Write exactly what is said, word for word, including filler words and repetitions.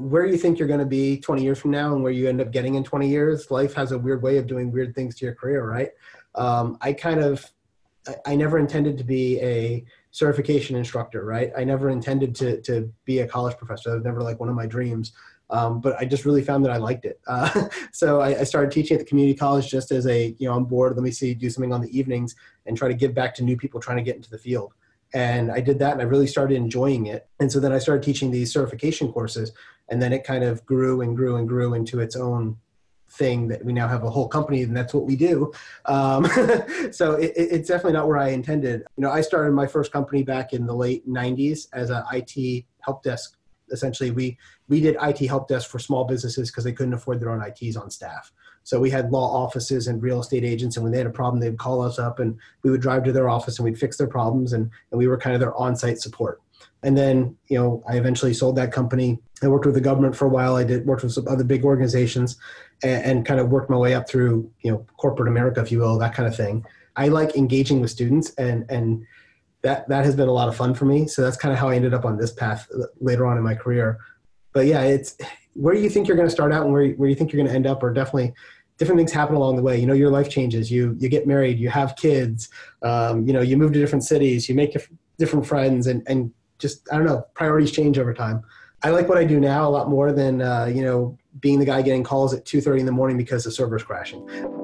where you think you're going to be twenty years from now and where you end up getting in twenty years. Life has a weird way of doing weird things to your career, right? Um, I kind of, I, I never intended to be a certification instructor, right? I never intended to, to be a college professor. That was never like one of my dreams. Um, but I just really found that I liked it. Uh, so I, I started teaching at the community college just as a, you know, I'm bored, let me see, do something on the evenings and try to give back to new people trying to get into the field. And I did that and I really started enjoying it. And so then I started teaching these certification courses, and then it kind of grew and grew and grew into its own thing that we now have a whole company, and that's what we do. Um, so it, it's definitely not where I intended. You know, I started my first company back in the late nineties as an I T help desk. Essentially, we, we did I T help desk for small businesses because they couldn't afford their own I Ts on staff. So we had law offices and real estate agents, and when they had a problem, they'd call us up and we would drive to their office and we'd fix their problems, and, and we were kind of their on-site support. And then, you know, I eventually sold that company. I worked with the government for a while. I did worked with some other big organizations and, and kind of worked my way up through, you know, corporate America, if you will, that kind of thing. I like engaging with students, and, and that, that has been a lot of fun for me. So that's kind of how I ended up on this path later on in my career. But yeah, it's where you think you're going to start out and where, where you think you're going to end up are definitely different things happen along the way. You know, your life changes, you, you get married, you have kids, um, you know, you move to different cities, you make different friends, and, and just, I don't know, priorities change over time. I like what I do now a lot more than, uh, you know, being the guy getting calls at two thirty in the morning because the server's crashing.